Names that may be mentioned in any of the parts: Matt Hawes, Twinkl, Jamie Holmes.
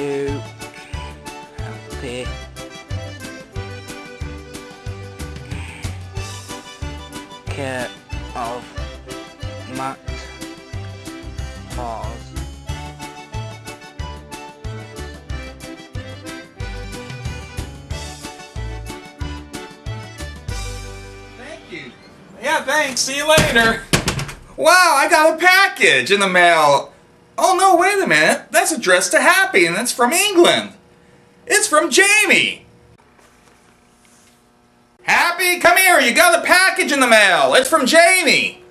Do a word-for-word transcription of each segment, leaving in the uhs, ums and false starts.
to help it. Care of Matt Hawes. Thank you. Yeah, thanks. See you later. Wow, I got a package in the mail. Oh no, wait a minute. That's addressed to Happy and it's from England. It's from Jamie. Happy, come here, you got a package in the mail. It's from Jamie.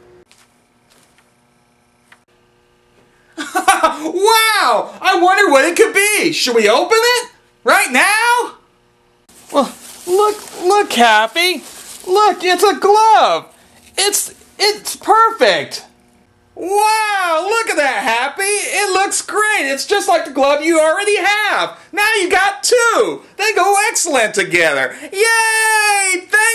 Wow, I wonder what it could be. Should we open it? Right now? Well, look, look, Happy. Look, it's a glove. It's, it's perfect. Wow, look at that, Happy. It looks great. It's just like the glove you already have. Now you got two. They go excellent together. Yay! Thank